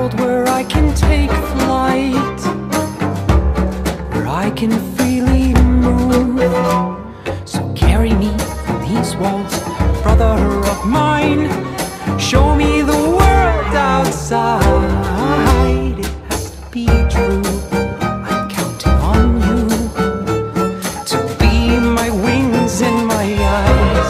world where I can take flight, where I can freely move. So carry me from these walls, brother of mine. Show me the world outside. It has to be true. I'm counting on you to be my wings and my eyes.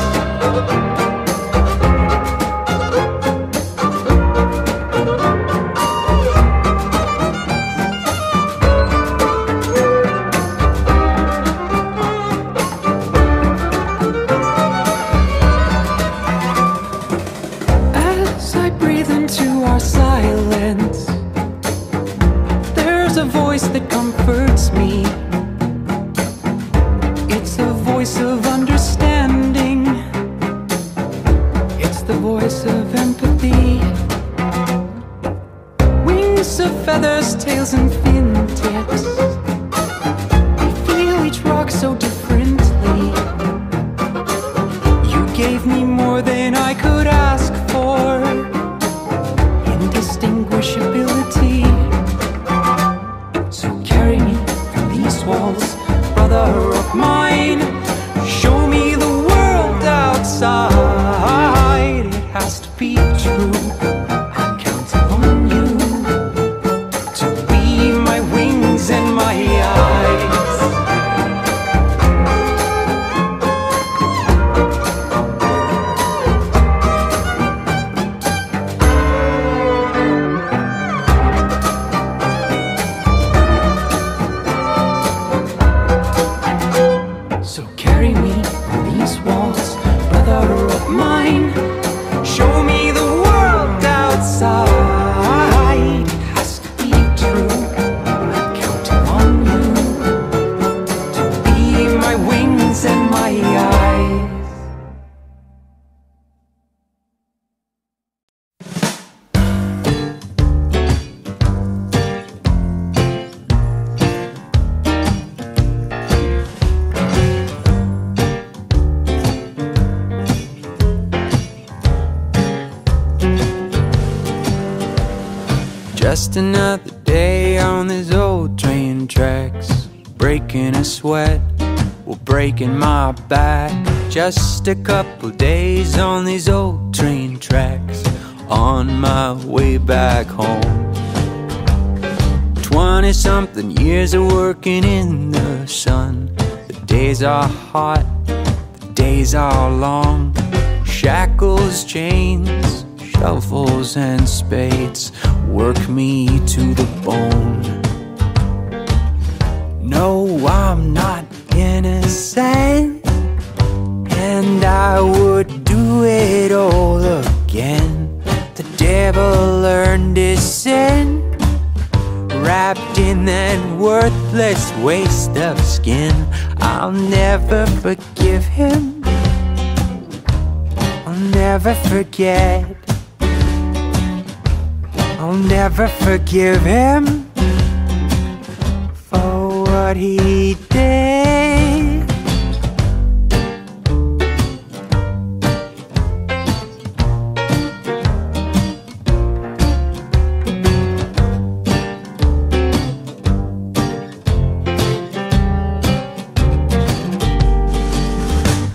Silence, there's a voice that comforts me. It's the voice of understanding. It's the voice of empathy. Wings of feathers, tails and fin tips. We feel each rock so differently. You gave me more than I could ask for. Distinguishability. So carry me from these walls, brother of mine. Show me the world outside. It has to be true. I'm counting on you to be my wings and my eyes. So carry me through these walls, brother of mine. Show me the world outside. It has to be true. I'm counting on you to be my wings and my eyes. Just another day on these old train tracks, breaking a sweat, well breaking my back. Just a couple days on these old train tracks, on my way back home. 20-something years of working in the sun. The days are hot, the days are long. Shackles, chains, shovels and spades work me to the bone. No, I'm not innocent, and I would do it all again. The devil earned his sin, wrapped in that worthless waste of skin. I'll never forgive him, I'll never forget, I'll never forgive him for what he did.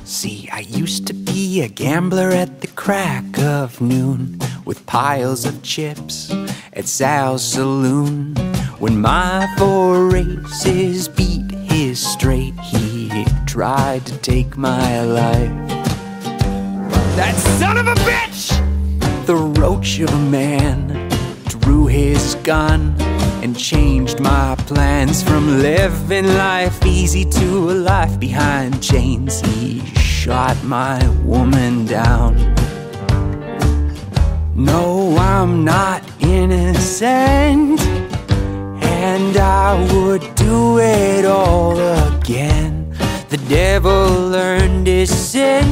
See, I used to be a gambler at the crack of noon, with piles of chips at Sal's saloon. When my 4 aces beat his straight, he tried to take my life. That son of a bitch! The roach of a man drew his gun and changed my plans. From living life easy to a life behind chains, he shot my woman down. No, I'm not innocent, and I would do it all again. The devil earned his sin,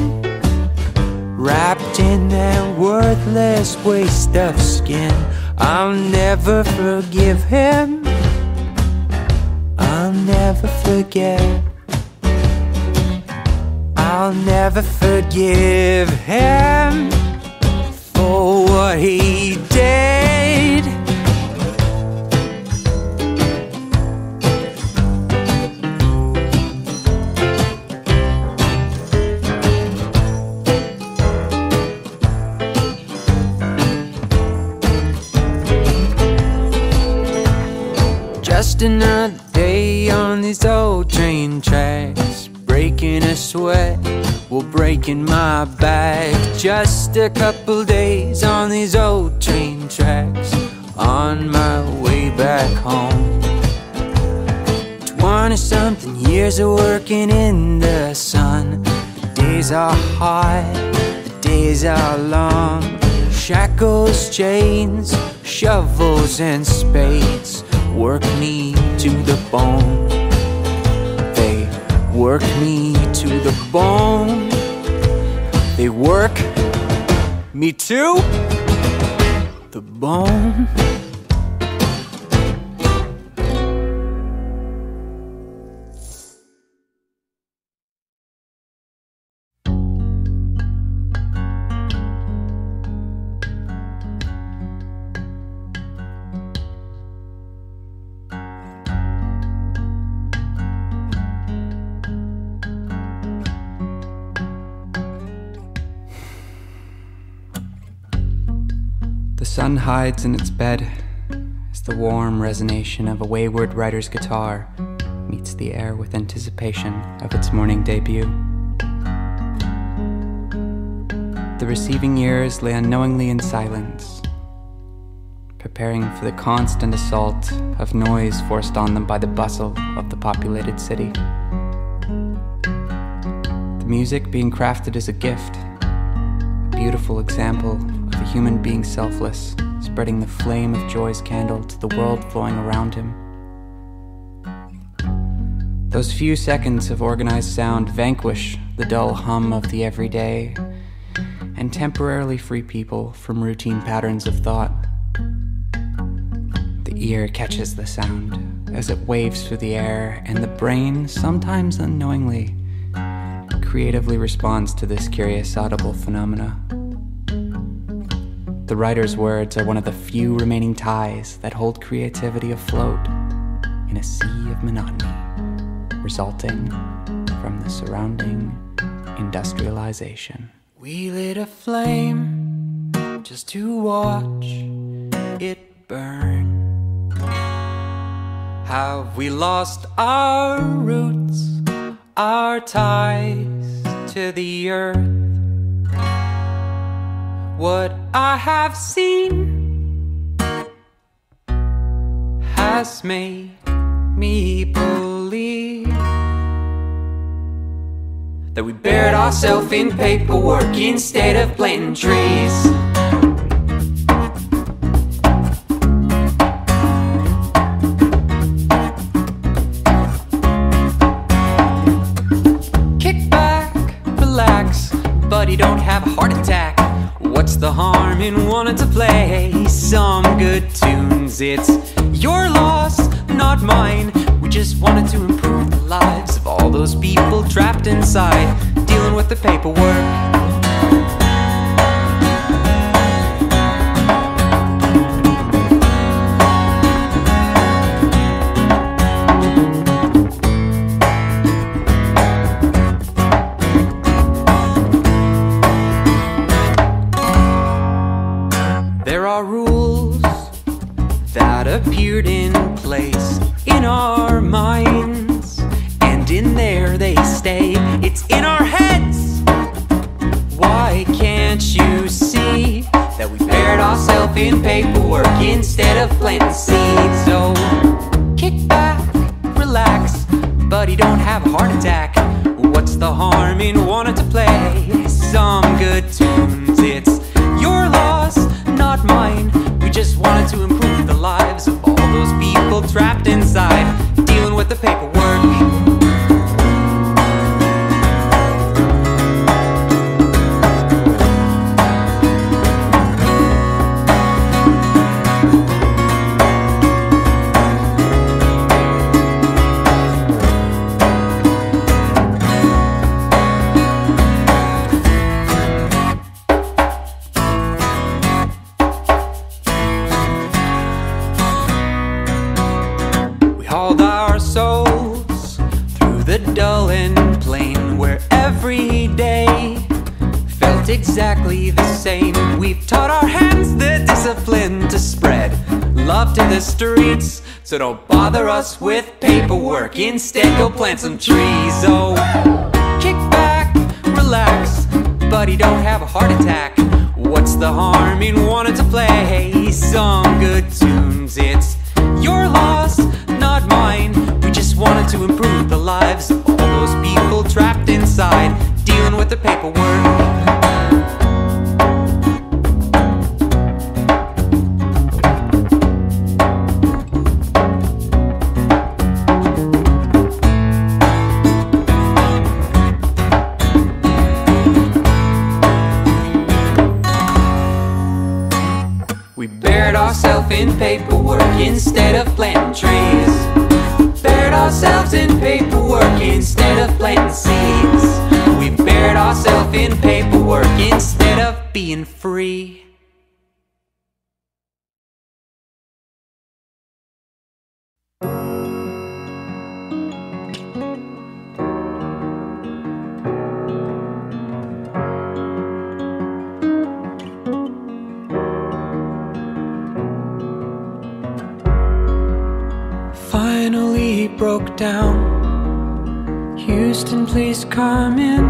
wrapped in that worthless waste of skin. I'll never forgive him, I'll never forget, I'll never forgive him for what he did. another day on these old train tracks, breaking a sweat, well, breaking my back. Just a couple days on these old train tracks, on my way back home. 20-something years of working in the sun. The days are hot, the days are long. Shackles, chains, shovels and spades work me to the bone. They work me to the bone. They work me to the bone. The sun hides in its bed as the warm resonation of a wayward writer's guitar meets the air with anticipation of its morning debut. The receiving ears lay unknowingly in silence, preparing for the constant assault of noise forced on them by the bustle of the populated city. The music being crafted is a gift, a beautiful example a human being selfless, spreading the flame of joy's candle to the world flowing around him. Those few seconds of organized sound vanquish the dull hum of the everyday and temporarily free people from routine patterns of thought. The ear catches the sound as it waves through the air, and the brain, sometimes unknowingly, creatively responds to this curious audible phenomena. The writer's words are one of the few remaining ties that hold creativity afloat in a sea of monotony, resulting from the surrounding industrialization. We lit a flame just to watch it burn. Have we lost our roots, our ties to the earth? What I have seen has made me believe that we buried ourselves in paperwork instead of planting trees. Kick back, relax, buddy, don't have a heart attack. What's the harm in wanting to play some good tunes? It's your loss, not mine. We just wanted to improve the lives of all those people trapped inside, dealing with the paperwork. Appeared in place in our minds, and in there they stay. It's in our heads. Why can't you see that we buried ourselves in paperwork instead of planting seeds? So kick back, relax, buddy, don't have a heart attack. What's the harm in wanting to play some good tunes? It's your loss, not mine. We just wanted to improve the lives of all those people trapped inside, dealing with the paperwork. Exactly the same. We've taught our hands the discipline to spread love to the streets. So don't bother us with paperwork. Instead, go plant some trees. Oh, kick back, relax, buddy, don't have a heart attack. What's the harm in wanting to play some good tunes? It's your loss, not mine. We just wanted to improve the lives of all those people trapped inside, dealing with the paperwork. We buried ourselves in paperwork instead of planting trees. Buried ourselves in paperwork instead of planting seeds. We buried ourselves in paperwork instead of being free. Finally he broke down. Houston, please come in.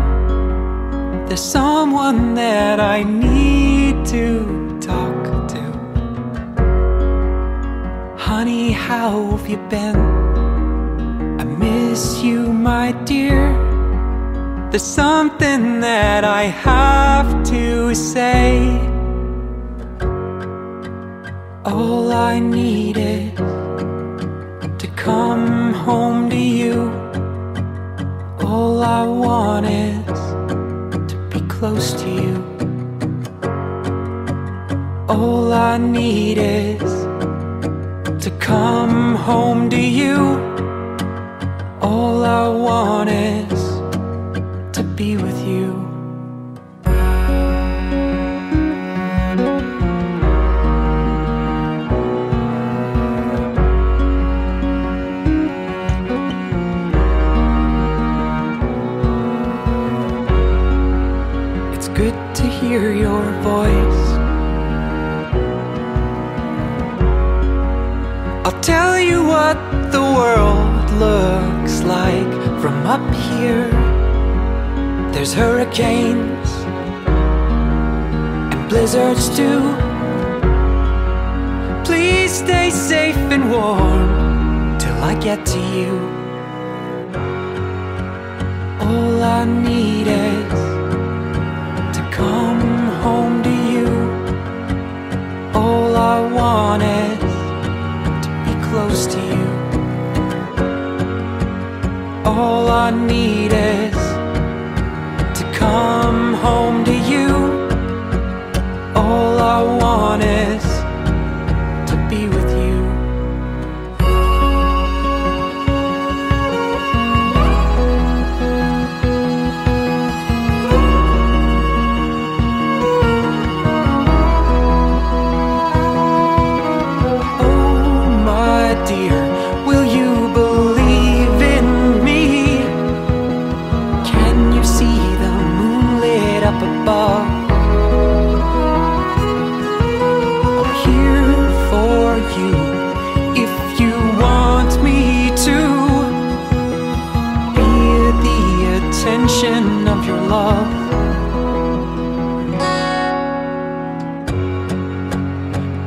There's someone that I need to talk to. Honey, how have you been? I miss you, my dear. There's something that I have to say. All I need is come home to you. All I want is to be close to you. All I need is to come home to you. All I want is to be with you. Good to hear your voice. I'll tell you what the world looks like from up here. There's hurricanes and blizzards too. Please stay safe and warm till I get to you. All I need is come home to you. All I want is to be close to you. All I need is to come home to you. All I want is to be with you. Of your love,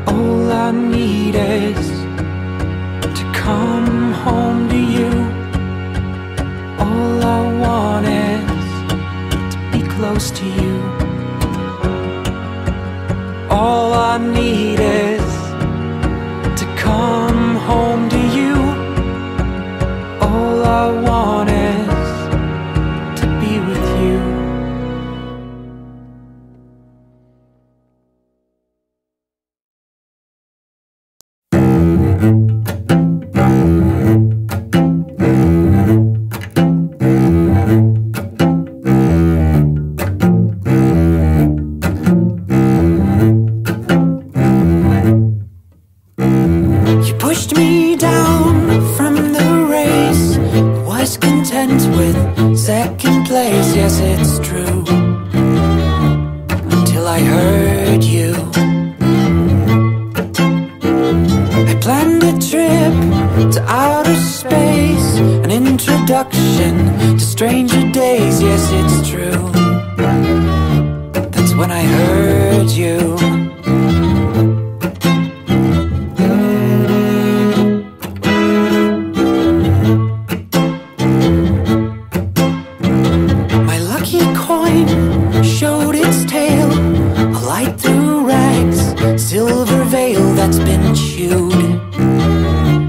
all I need is to come home to you. All I want is to be close to you. All I need is to come home to you. All I want is with you. You pushed me down from the race, was content with second place, yes it's true, until I heard you. I planned a trip to outer space, an introduction to stranger days. Yes, it's true, that's when I heard you. My lucky coin showed its tail, a light through rags, silver veil that's been chewed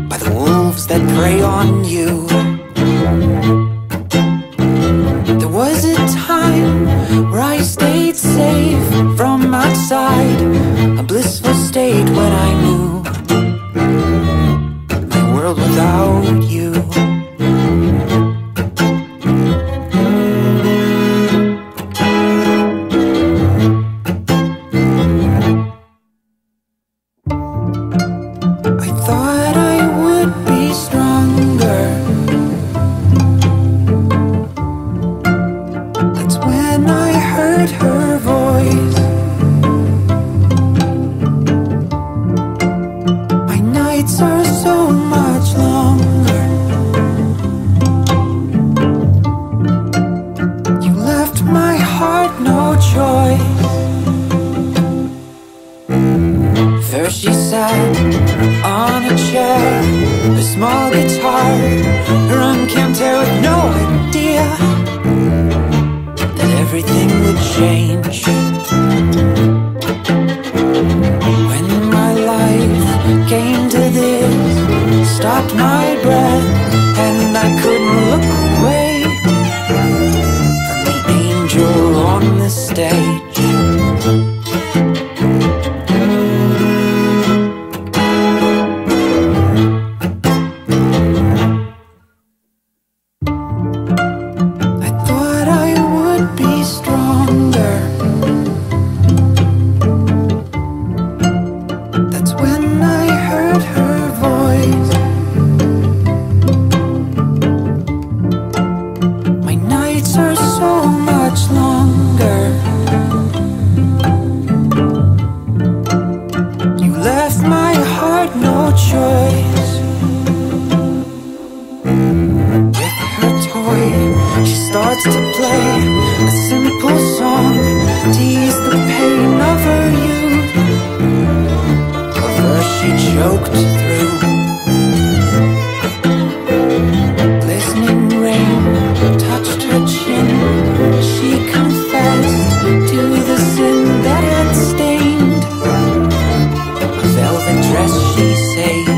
by the wolves that prey on you. There was a time where I stayed safe from outside, a blissful state when I knew my world without you. First she sat on a chair, a small guitar, her unkempt hair with no idea that everything would change. When my life came to this, stopped my breath, and I couldn't look away from the angel on the stage. To play a simple song to ease the pain of her youth, of her she choked through. Glistening rain touched her chin, she confessed to the sin that had stained a velvet dress she saved.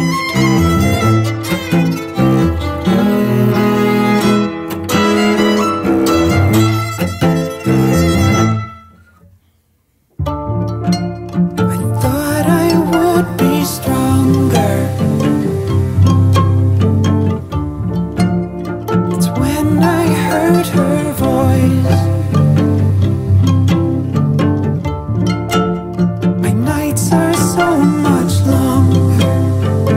My nights are so much longer.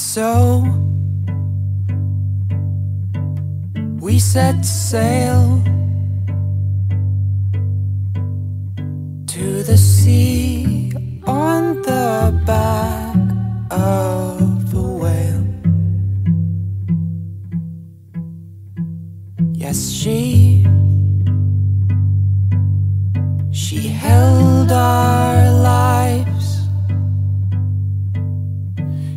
And so we set sail to the sea on the back of a whale. Yes, she held our lives.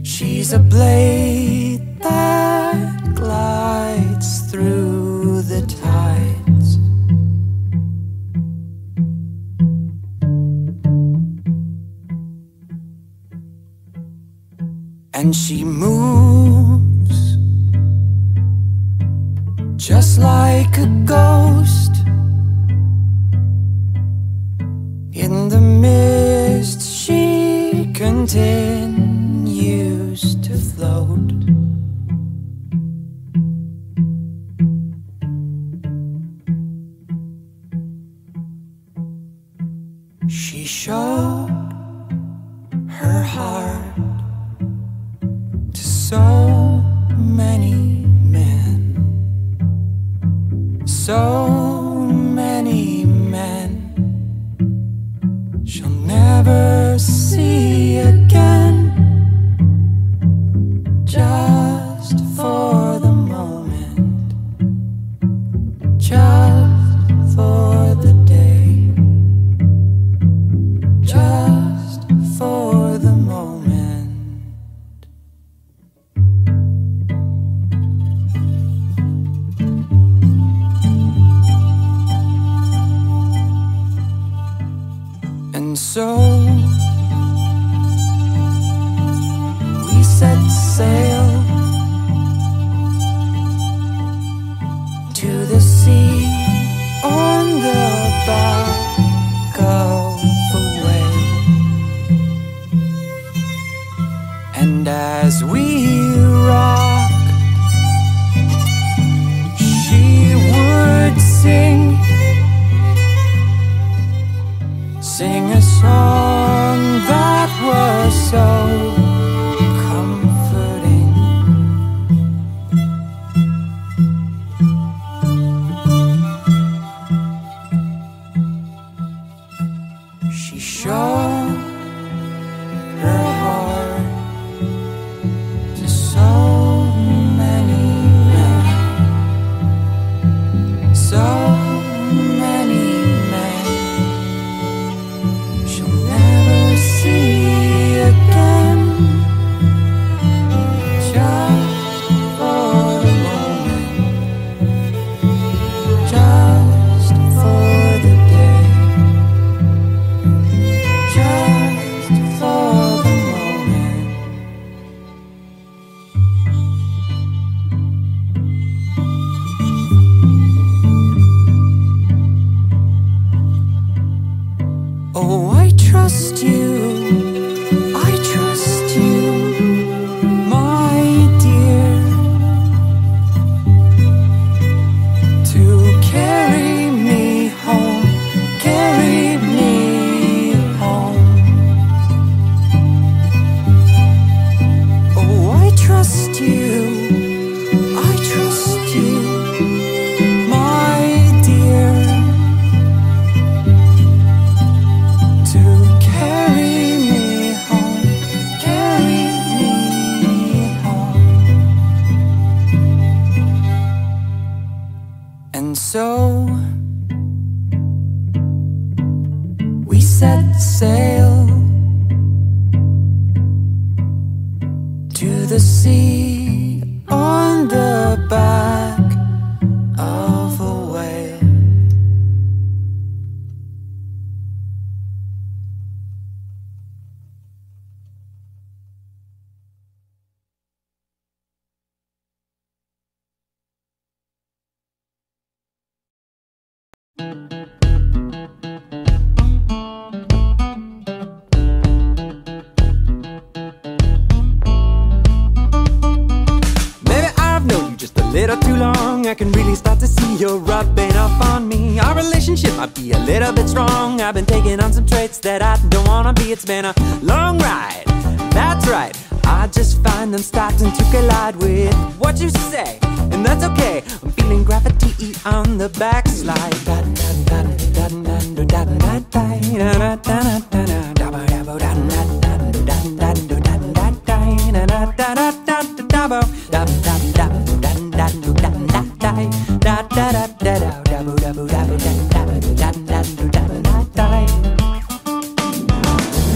She's a blade that glides through the tides. And she moves just like a ghost. In the mist she continues to float. She showed her heart to so many men, so many men she'll never see again. Just for the moment, just for the day, just for the moment. And so we set sail to the sea on the back of a whale. And as we rocked, she would sing a song that was so comforting. She showed her heart to so many men, so many men. Oh, I trust you, my dear, to carry me home, oh, I trust you. And so we set sail to the sea on the back of a whale. I can really start to see you're rubbing off on me. Our relationship might be a little bit strong. I've been taking on some traits that I don't wanna be. It's been a long ride, that's right. I just find them starting to collide with what you say, and that's okay. I'm feeling gravity on the backslide.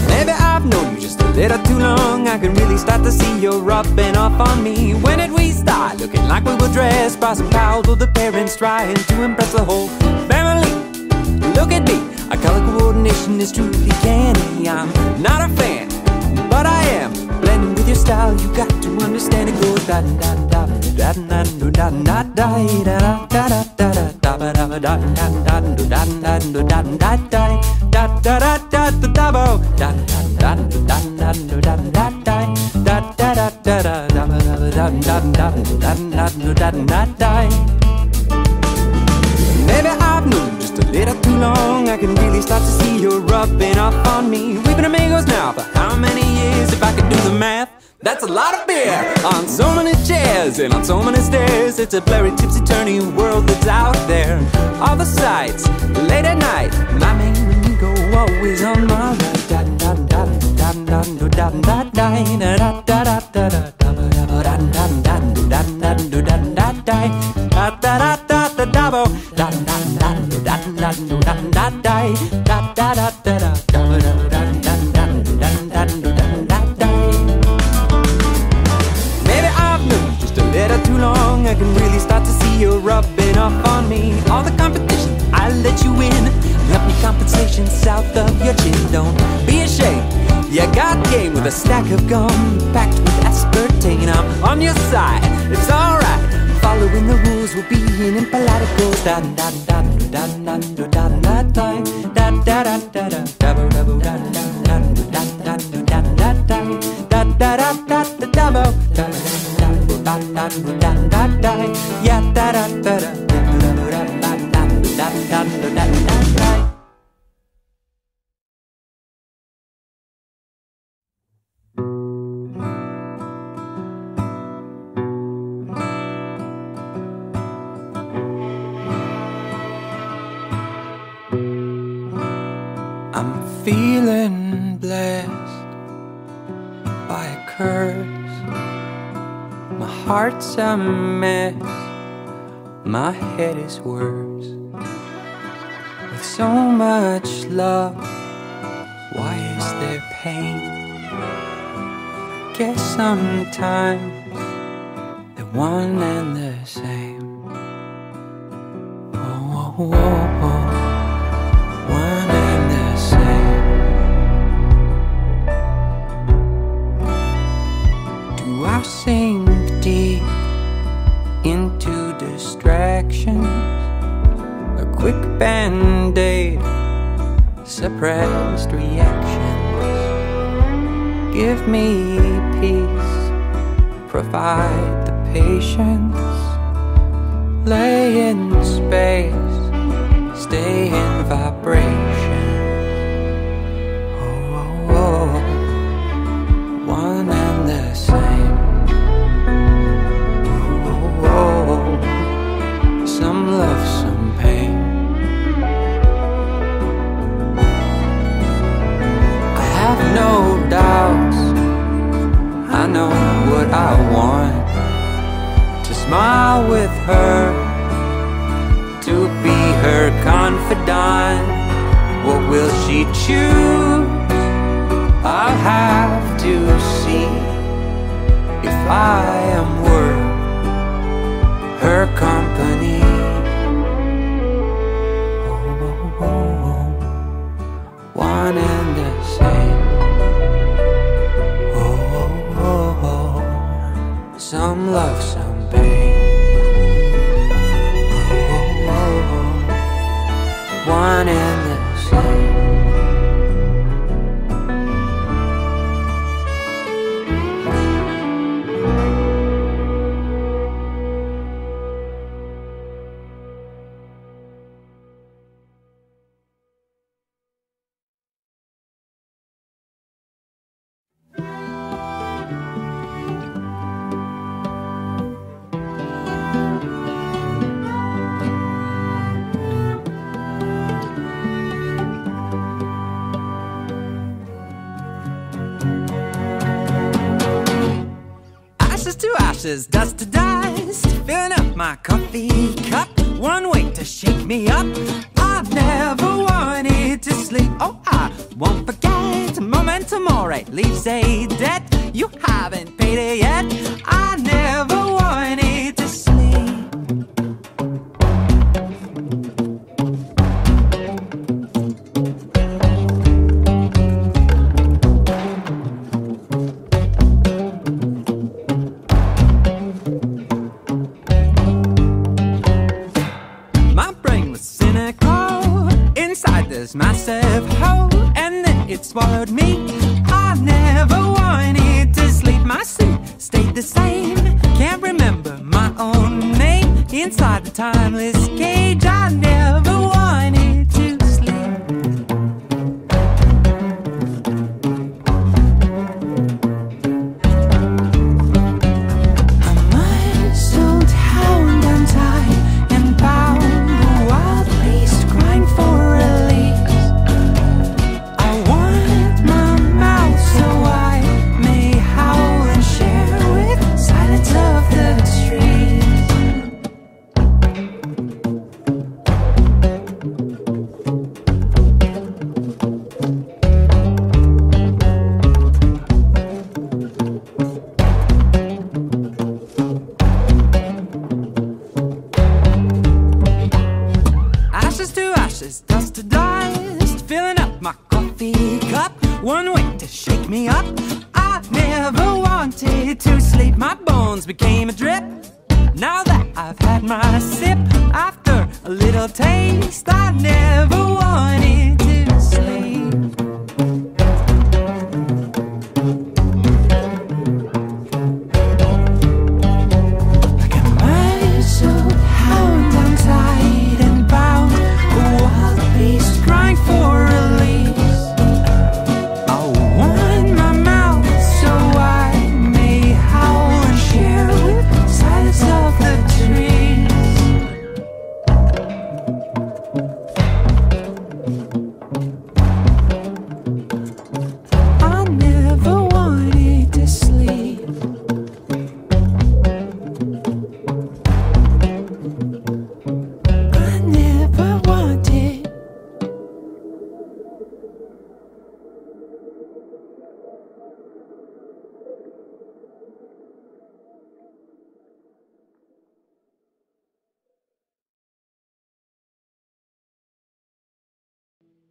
Maybe I've known you just a little too long. I can really start to see you're rubbing off on me. When did we start looking like we were dressed by some pals with the parents trying to impress the whole family? Look at me, our color coordination is truly canny. I'm not a fan, but I am blending with your style. You got to understand it goes da da da da da da da da da da. Maybe I've known just a little too long. I can really start to see you're rubbing off on me. We've been amigos now for how many years? If I could do the math, that's a lot of beer on so many chairs and on so many stairs. It's a blurry, tipsy-turny world that's out there. All the sights, late at night, my main amigo always on my long. I can really start to see you rubbing off on me. All the competition, I let you in. Left me compensation south of your chin. Don't be ashamed, you got game with a stack of gum packed with aspartame. I'm on your side, it's alright. Following the rules, we're being impoliticals. Da da da da da da da da da da da da da. I'm feeling blessed by a curse. My heart's a mess, my head is worse. With so much love, why is there pain? I guess sometimes they're one and the same. Oh, oh, oh, oh. I sink deep into distractions. A quick band-aid, suppressed reactions. Give me peace, provide the patience. Lay in space, stay in vibration. Oh, oh, oh. One and the same. Some love, some pain. I have no doubts, I know what I want. To smile with her, to be her confidant. What will she choose? I'll have to see if I am worth her company. One and the same. Oh, oh, oh, oh. Some love, some pain. Oh, oh, oh. One and the same. is dust to dust, filling up my coffee cup. One way to shake me up, I've never wanted to sleep. Oh, I won't forget, memento mori leaves a debt. You haven't paid it yet, I never wanted to sleep. There's massive hole, and then it swallowed me. I never wanted to sleep. My sleep stayed the same. Can't remember my own name. Inside the timeless cage, I never wanted to sleep. I'm muscled, hound, untied and bound. The wild beast crying for dust to dust, filling up my coffee cup. One way to shake me up, I never wanted to sleep. My bones became a drip. Now that I've had my sip, after a little taste, I never wanted to sleep.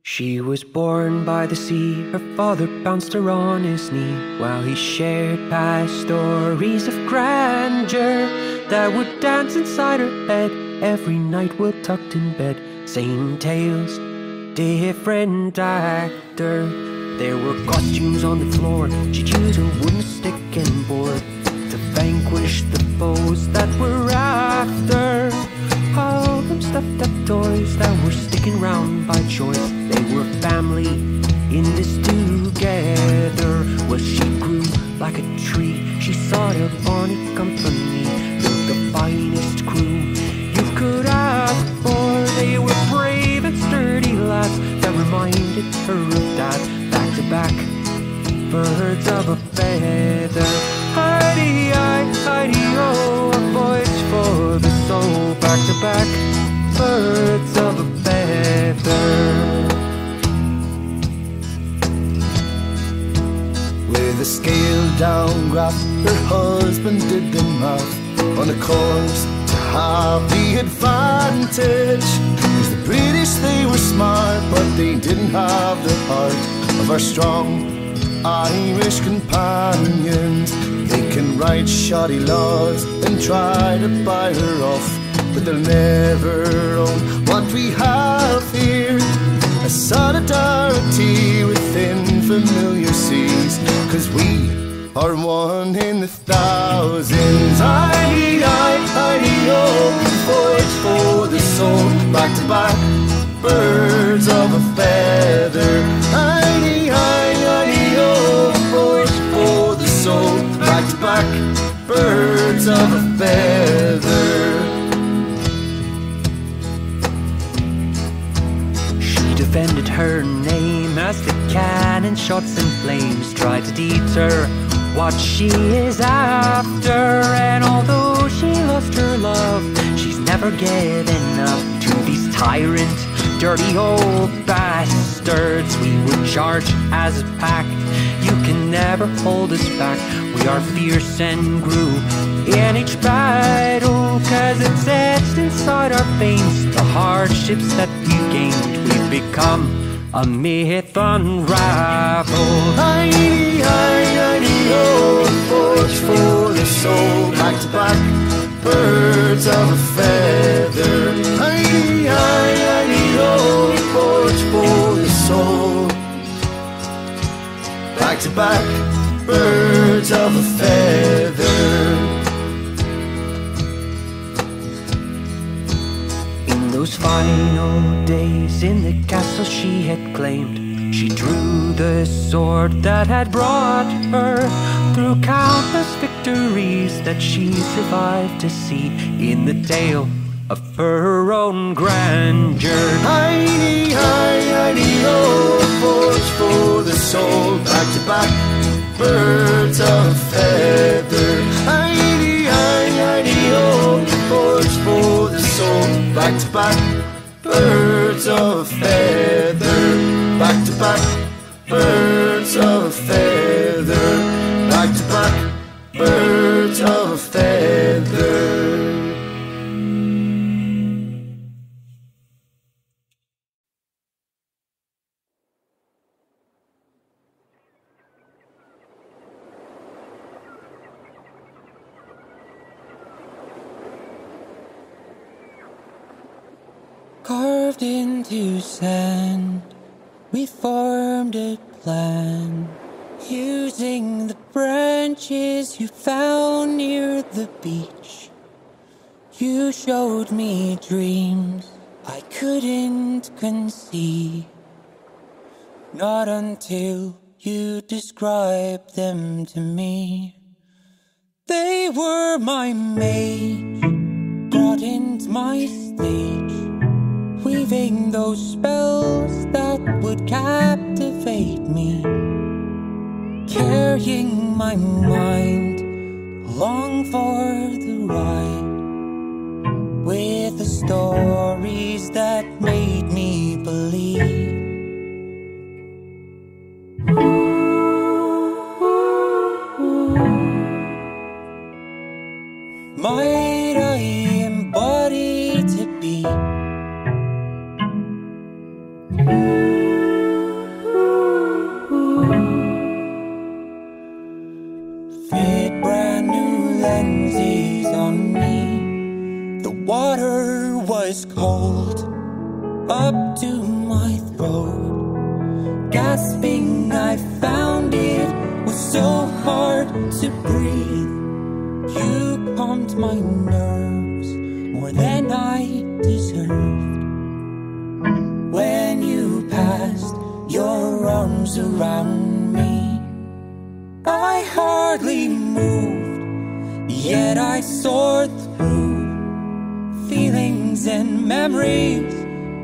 She was born by the sea, her father bounced her on his knee, while he shared past stories of grandeur that would dance inside her head. Every night while tucked in bed, same tales, different actor. There were costumes on the floor, she'd use a wooden stick and board to vanquish the foes that were after. All them stuffed up toys that were sticking round by choice. They were family in this together. Well, she grew like a tree. She sought a bonny company with the finest crew you could ask for. They were brave and sturdy lads that reminded her of dad. Back to back, birds of a feather. Hi-di-hi, hi-di-ho, a voice for the soul. Back to back, birds of a feather. With a scaled-down grasp, her husband did the math on a course to have the advantage. 'Cause the British, they were smart, but they didn't have the heart of our strong Irish companions. They can ride shoddy laws and try to buy her off, but they'll never own what we have here. A solidarity within familiar seas, 'cause we are one in the thousands. Hi-di-hi-hi-di-ho, voice for the soul. Back to back, birds of a feather. Hi-di-hi-hi-di-ho, voice for the soul. Back to back, birds of a feather. Defended her name as the cannon shots and flames tried to deter what she is after. And although she lost her love, she's never given up to these tyrant, dirty old bastards. We would charge as a pack, you can never hold us back. We are fierce and grew in each battle, cause it's etched inside our veins, the hardships that we gained. We've become a myth unraveled. Ay-de-ay-de-oh, forge for the soul, back to back, birds of a feather. Ay-de-ay-de-oh, forge for the soul, back to back, birds of a feather. Those final days in the castle she had claimed, she drew the sword that had brought her through countless victories that she survived to see in the tale of her own grandeur. Hi-de-hi-hi-de-oh, forge for the soul, back to back, birds of feather. Hi-de-hi-hi-de-oh, forge for the soul, back to back, birds of feather. Back to back, birds of feather. Back to back, birds of feather. Carved into sand, we formed a plan, using the branches you found near the beach. You showed me dreams I couldn't conceive, not until you described them to me. They were my mage, brought into my stage, weaving those spells that would captivate me, carrying my mind along for the ride, with the stories that made me believe. Might I embody to be fit brand new lenses on me. The water was cold up to my throat, gasping I found it was so hard to breathe. You calmed my nerves more than I deserved. When you passed your arms around me, I hardly moved, yet I soared through feelings and memories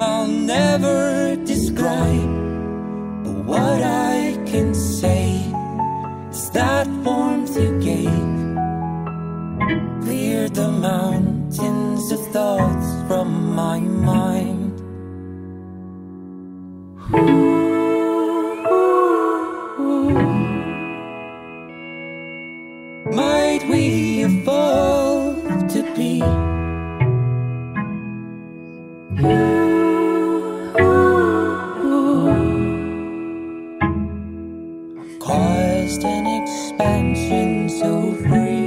I'll never describe. But what I can say is that warmth you gave cleared the mountains of thoughts from my mind. Might we evolve to be caused an expansion so free?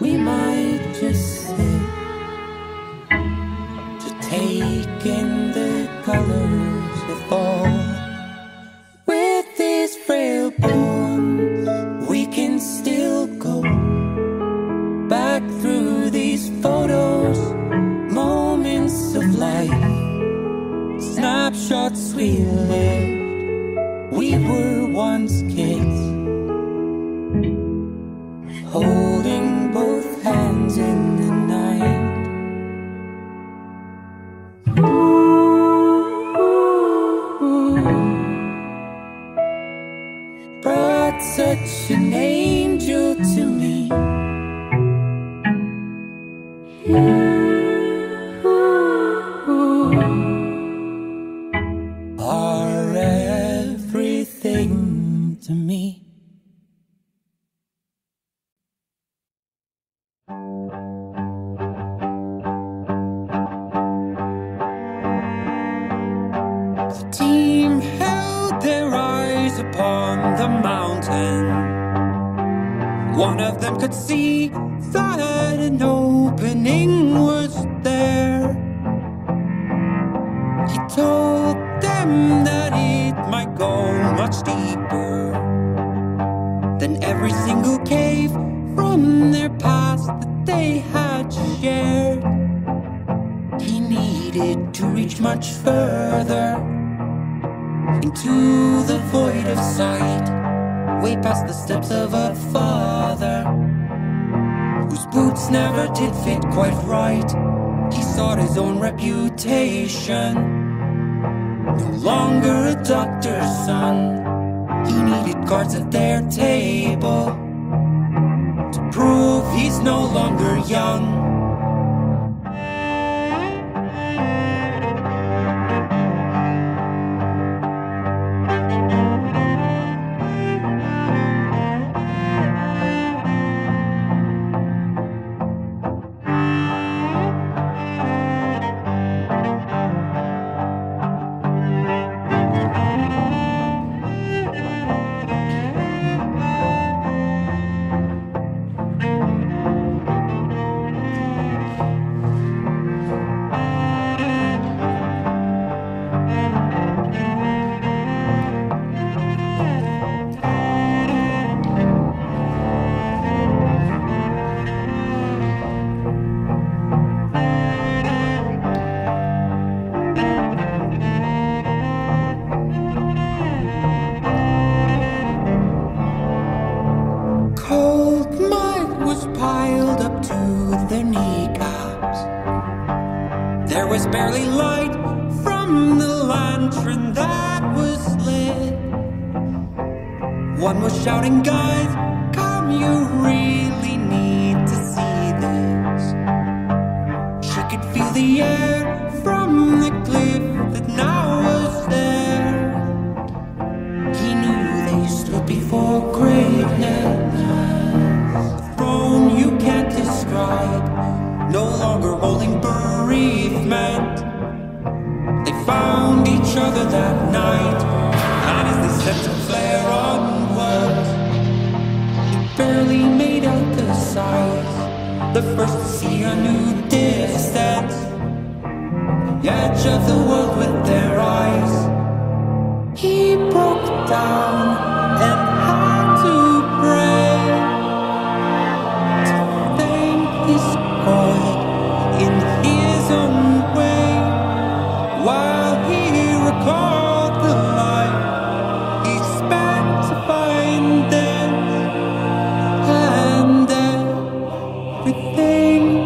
we might just sit to take in the colors of fall. With these frail bones, we can still go back through these photos, moments of life, snapshots we lived. We were once kids, holding both hands in the night. Ooh, brought such an angel to me. You are everything to me. The team held their eyes upon the mountain. One of them could see that an opening was there. He told them that it might go much deeper than every single cave from their past that they had shared. He needed to reach much further into the void of sight, way past the steps of a father whose boots never did fit quite right. He sought his own reputation, no longer a doctor's son. He needed cards at their table to prove he's no longer young. Piled up to their kneecaps, there was barely light from the lantern that was lit. One was shouting, "Guys, come, you really need to see this." She could feel the air from the cliff that now was there. He knew they stood before greatness, you can't describe, no longer holding bereavement. They found each other that night, and as they set to flare onward, it barely made out the size. The first to see a new distance, the edge of the world with their eyes. He broke down and had to pray, God in his own way, while he recalled the life he spent to find them and everything.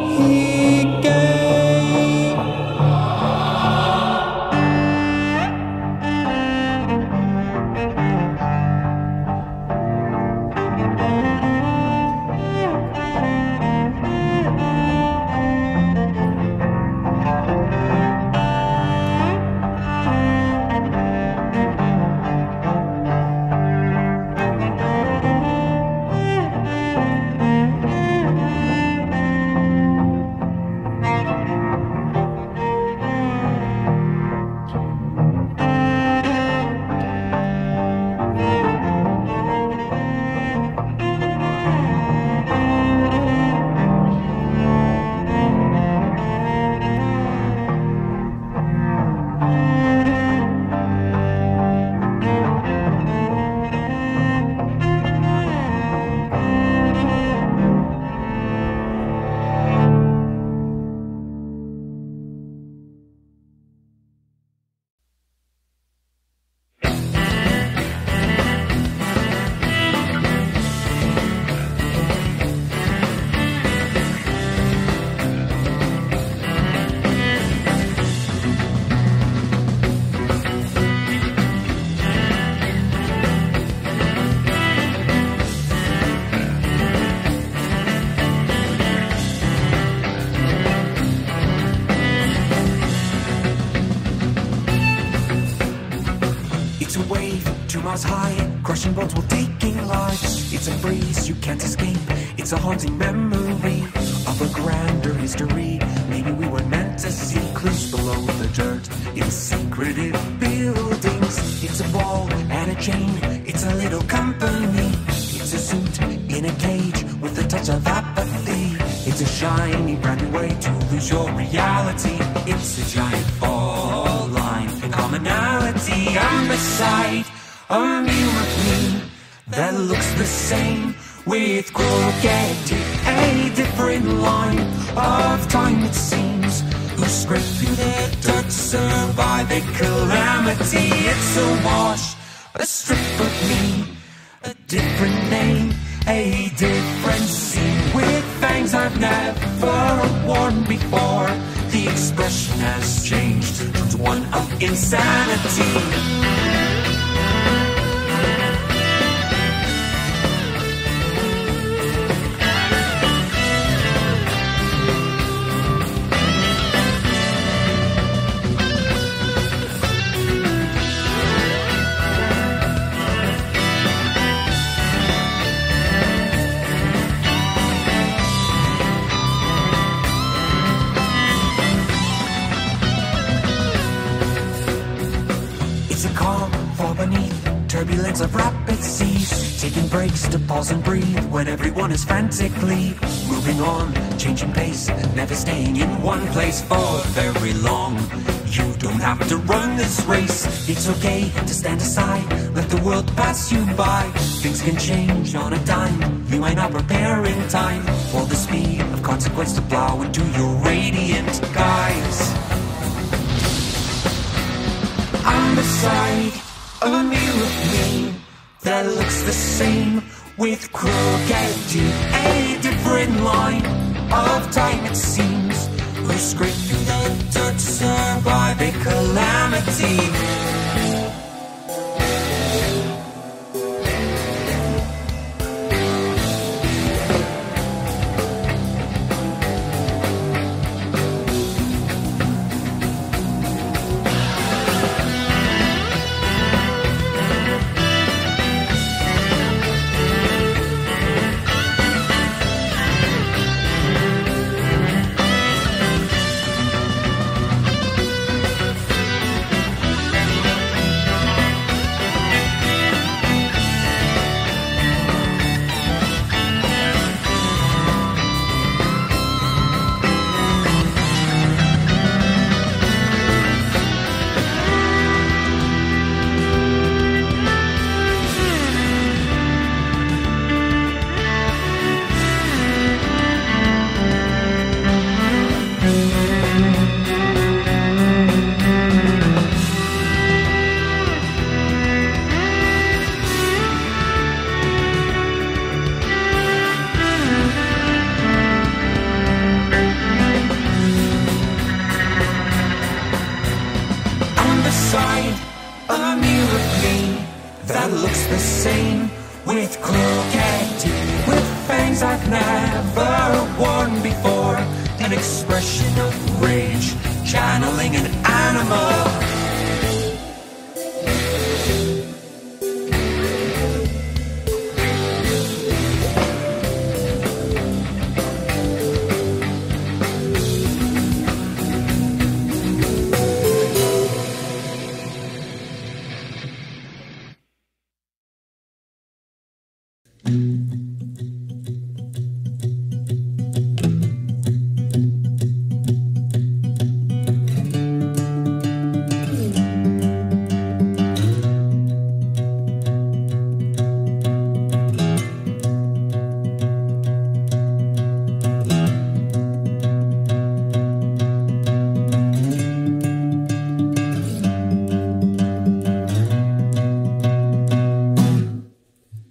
stars high, crushing bones while taking lives. It's a breeze you can't escape, it's a haunting memory of a grander history. Maybe we were meant to see clues below the dirt in secretive buildings. It's a ball and a chain, it's a little company. It's a suit in a cage with a touch of apathy. It's a shiny brand new way to lose your reality. It's a giant fall line, the commonality. I'm a sight, a mirror that looks the same with crooked, a different line of time it seems. Who scraped through the dirt to survive a calamity. It's a wash, a strip of me, a different name, a different scene. With fangs I've never worn before, the expression has changed to one of insanity. Turbulence of rapid seas, taking breaks to pause and breathe when everyone is frantically moving on, changing pace, never staying in one place for very long. You don't have to run this race. It's okay to stand aside, let the world pass you by. Things can change on a dime, you might not prepare in time for the speed of consequence to plow into your radiant guise. I'm beside a mirror of me that looks the same with crooked teeth, a different line of time it seems. Who scraped through the dirt to survive a calamity. A mirror of me that looks the same with crooked teeth, with fangs I've never worn before, an expression of rage, channeling an animal.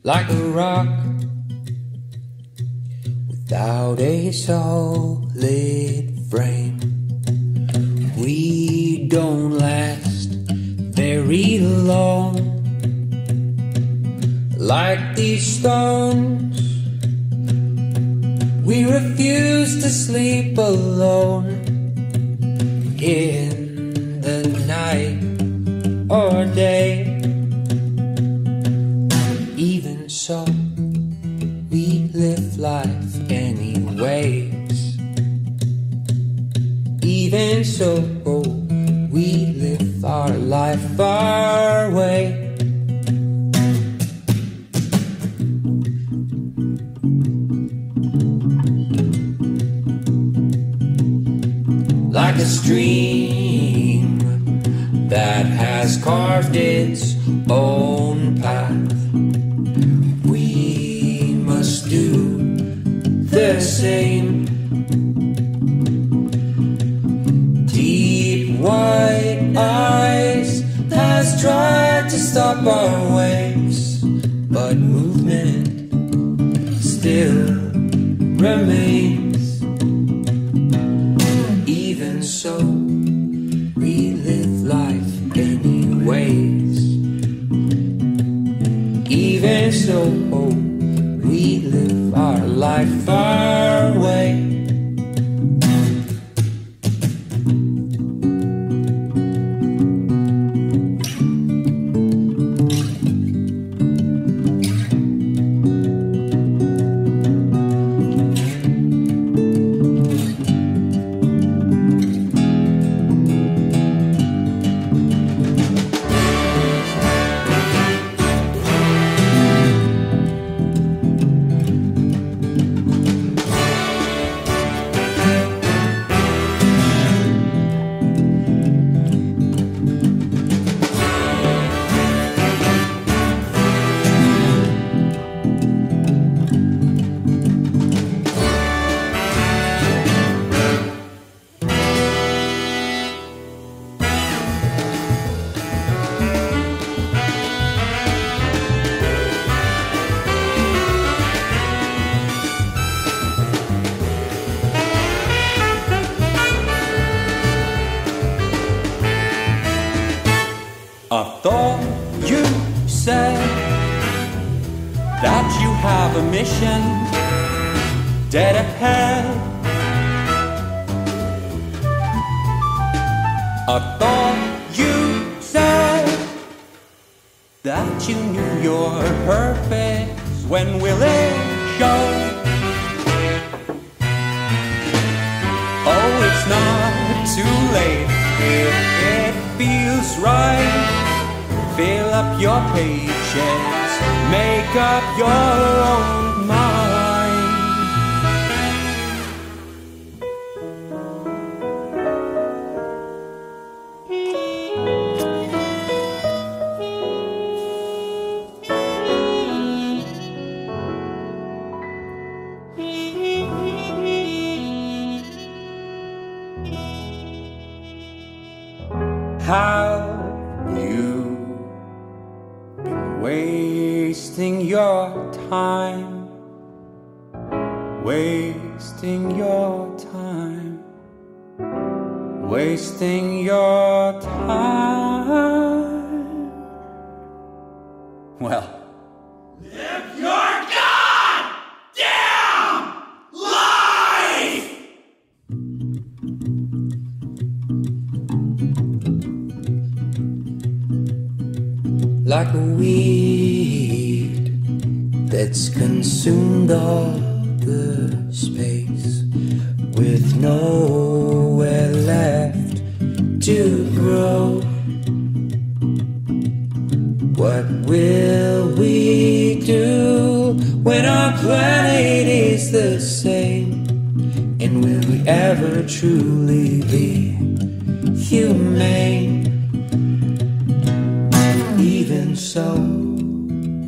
Like a rock without a solid frame, we don't last very long. Like these stones, we refuse to sleep alone in the night or day. many ways. Even so, we live our life our way. Like a stream that has carved its own path, we must do the same. Deep white eyes has tried to stop our waves, but movement still remains. So we live life anyways. Even so, we live our life our way. I thought you said that you have a mission dead ahead. I thought you said that you knew your purpose. When will it show? Oh, it's not too late if it feels right. Fill up your pages, make up your own mind. How you wasting your time, wasting your time, wasting your time. Well, like a weed that's consumed all the space with nowhere left to grow. What will we do when our planet is the same? And will we ever truly be humane? Even so,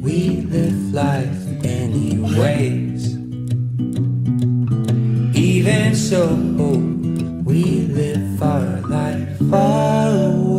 we live life anyways. Even so, we live our life our way.